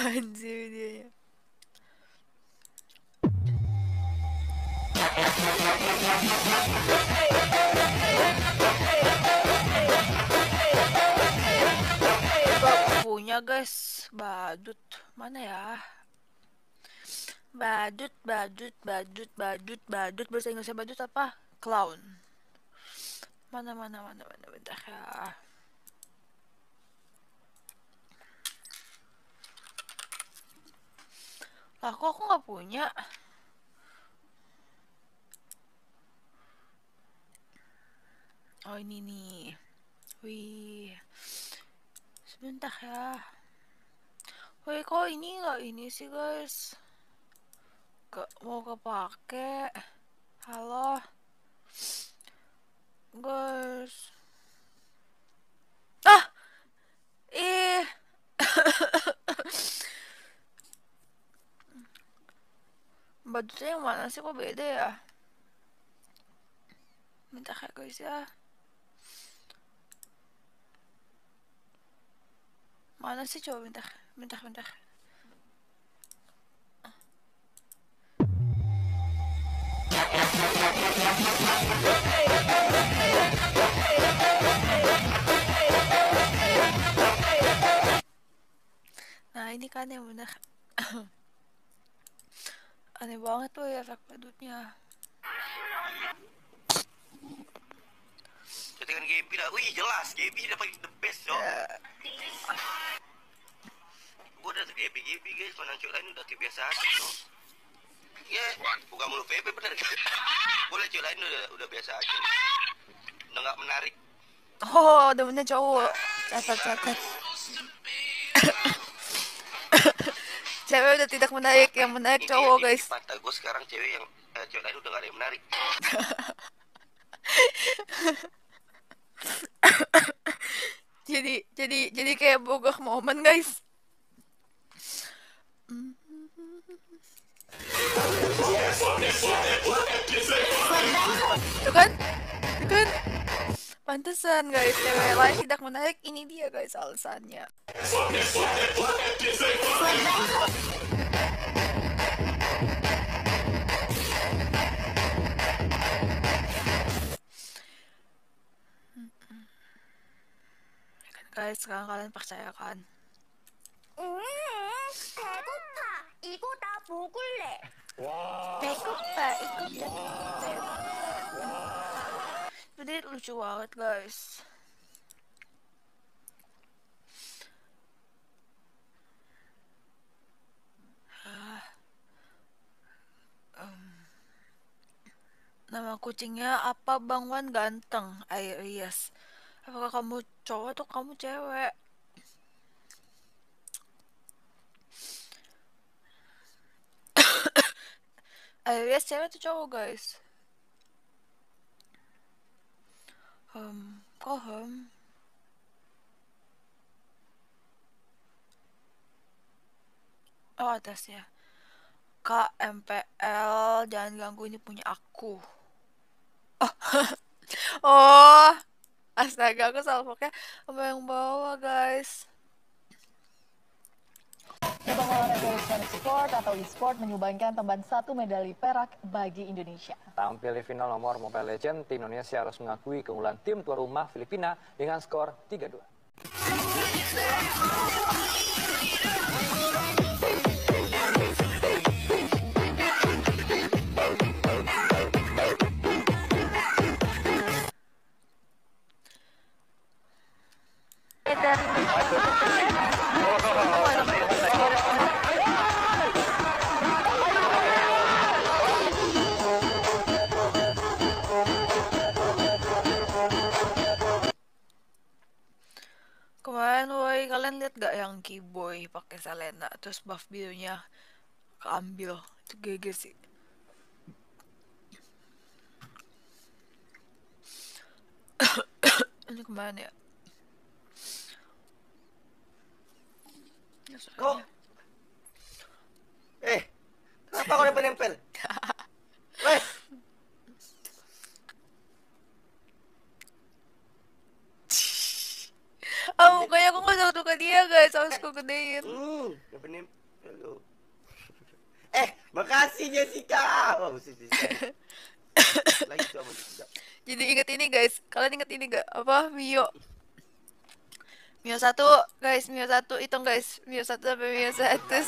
Anjir dia. Punya guys, badut mana ya? Badut bahasa Inggrisnya badut apa? Clown. Mana bentar ya. Lah kok aku nggak punya? Oh ini nih. Wih. Sebentar ya. Wih kok ini nggak ini sih guys? Gak mau kepake. Halo guys. Ah. Ih. Badutnya yang mana sih kok beda ya? Minta kayak guys ya. Mana sih coba minta. Nah ini kan yang bener. Aneh banget tuh ya efek badutnya. Kita kan GB dah, wih jelas GB dapat the best dong. Gue udah GB guys, menang cok lain udah kebiasaan. Ya, bukan mulu PP bener. Boleh cok lain udah biasa aja. Udah nggak menarik. Oh, udah bener cowok. Catat. Cewek udah tidak menarik, yang menarik cowok guys. Mata gue sekarang cewek yang cewek lain udah gak ada yang menarik. jadi kayak bogor momen guys. Tuh kan pantesan guys cewek lain tidak menarik, ini dia guys alasannya. Guys sekarang kalian percaya kan? Jadi lucu banget guys. Nama kucingnya apa? Bang Wan ganteng. Ayo yes. Apakah kamu cowok atau kamu cewek? Ayo yes cewek atau cowok guys? Oh atasnya Kak MPL jangan ganggu, ini punya aku. Oh, oh. Astaga aku salah pokoknya apa yang bawa guys. Cabang olahraga e-sport atau e-sport menyumbangkan tambahan 1 medali perak bagi Indonesia. Tampil di final nomor Mobile Legends, tim Indonesia harus mengakui keunggulan tim tuan rumah Filipina dengan skor 3-2. Lihat gak yang keyboy pakai Selena terus buff birunya keambil, itu GG sih. Ini kemana ya? Kok? Kenapa kau udah nempel? Weh. Mukanya aku nggak tahu tuh kan dia guys, harus ku gedein. Gak penempel lu. Makasih Jessica. Jadi inget ini guys, kalian inget ini gak? Apa? Mio 1 guys, Mio 1 hitung guys, Mio 1 sampai Mio 1. Siapa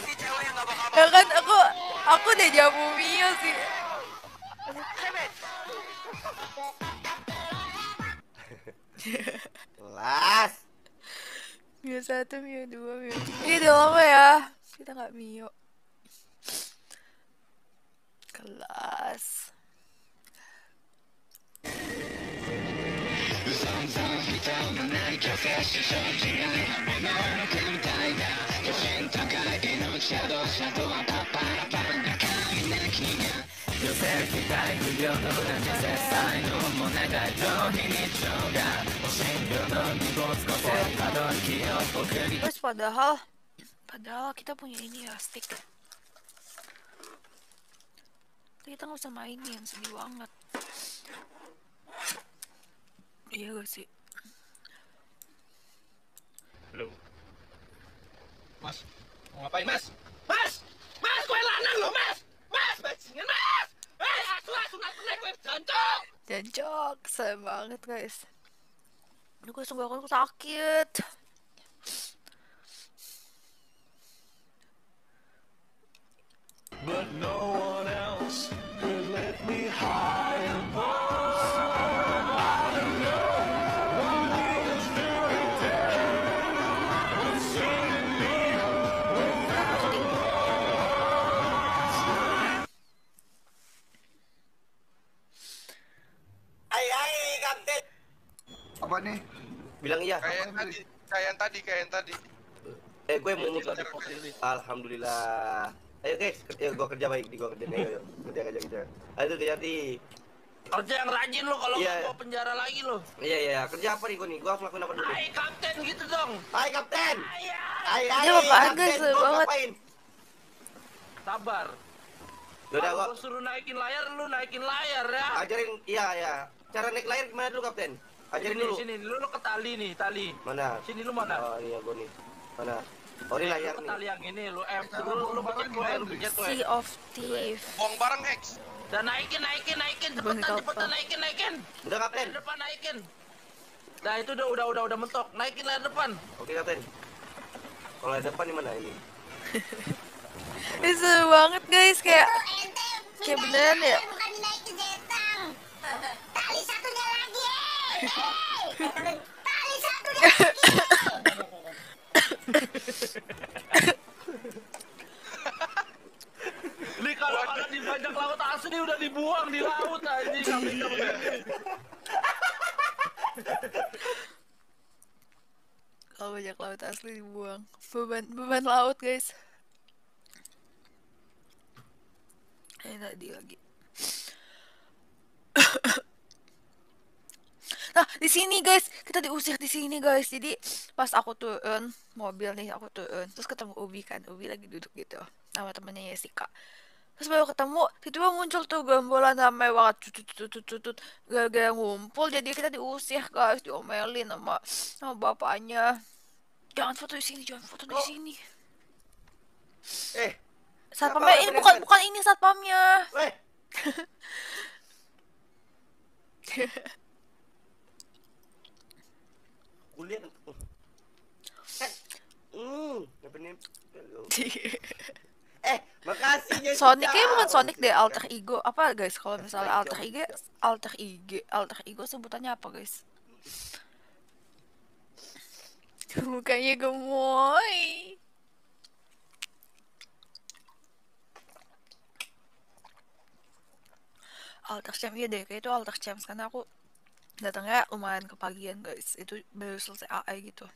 sih cewek yang gak bakal? Ya kan aku udah jamu Mio sih. Kelas Mio 1, Mio 2, Mio 3. Ini udah lama ya kita gak Mio. Kelas terus padahal kita punya ini ya, stick. Kita nggak usah mainin, sedih banget. Iya gak sih? Halo Mas, mau ngapain Mas? Mas, gue lanang loh Mas, bajingan Mas, sunat-sunat gue jancok. Jancok, sayang banget guys. Aduh gue sungguh sakit. But no one else could let me high above. I don't know what it is doing there. What's sending me without words. Hai Kapten. Apa nih? Bilang iya. Kayak yang tadi. Gue mau buka dulu. Alhamdulillah. Ayo guys, gua kerja baik di gua kerjanya. Ayo kerja. Aduh kerja yang rajin lo, kalau yeah. Gua penjara lagi lo. Iya, kerja apa nih gua harus lakuin apa dulu? Hai Kapten gitu dong. Hai Kapten. Ayo Kapten, gua ngapain? Sabar. Udah gua suruh naikin layar, lu naikin layar ya. Ajarin, iya. Cara naik layar gimana dulu Kapten? Ajarin dulu. Sini, lu ke tali nih, tali. Mana? Sini lu mana? Oh iya gua nih. Mana? Ori layar ini lu F lu pakai Sea of Thieves. Buang barang X. Dan naikin cepetan naikin. Udah Kapten. Layar depan naikin. Nah itu udah mentok. Naikin layar depan. Oke Kapten. Kalau layar depan di mana ini? Ini seru banget guys, kayak beneran ya. Bukan dinaikin jentang. Tali satunya lagi. Tali satunya lagi. Li kalau di bajak laut asli udah dibuang di laut aja. Kalau bajak laut asli dibuang, beban laut guys. Tadi lagi. Nah, di sini guys, kita diusir di sini guys. Jadi pas aku turun mobil nih, terus ketemu Ubi kan. Ubi lagi duduk gitu sama temennya Jessica. Terus baru ketemu, tiba-tiba muncul tuh gembolan ramai banget, cut gara-gara ngumpul. Jadi kita diusir guys, diomelin sama bapaknya. Jangan foto di sini, di sini. Satpamnya ini bukan ini satpamnya. Kuliah tuh. Makasih Jessica. Sonic kayaknya bukan Sonic deh, alter ego. Apa guys kalau misalnya alter ego sebutannya apa guys? Mukanya gemoy. Alter Champs ya deh, kayak itu Alter Champs karena aku datangnya lumayan kepagian guys, itu baru selesai AI gitu.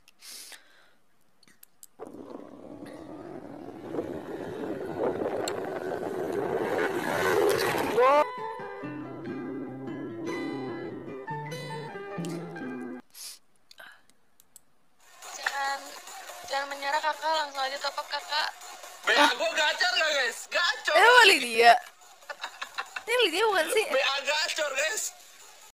Jangan menyerah kakak, langsung aja top up kakak. BA gua gacor gak guys? Gacor. Ini Lydia bukan sih? BA